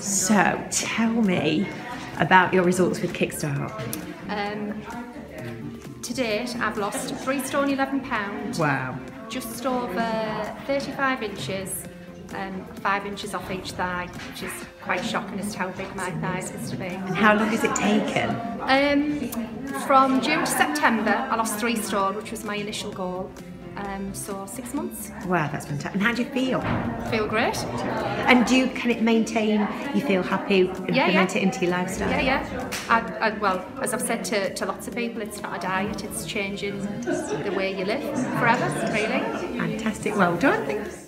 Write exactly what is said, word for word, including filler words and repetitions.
So tell me about your results with Kickstarter. Um, to date, I've lost three stone eleven pounds. Wow. Just over thirty-five inches, um, five inches off each thigh, which is quite shocking as to how big my thighs used to be. And how long has it taken? Um, from June to September, I lost three stone, which was my initial goal. Um, so six months. Wow, that's fantastic. And how do you feel? Feel great. And do you, can it maintain? You feel happy? Implement yeah, yeah. it into your lifestyle. Yeah, yeah. I, I, well, as I've said to, to lots of people, it's not a diet. It's changing the way you live forever, really. Fantastic. Well done. Thanks.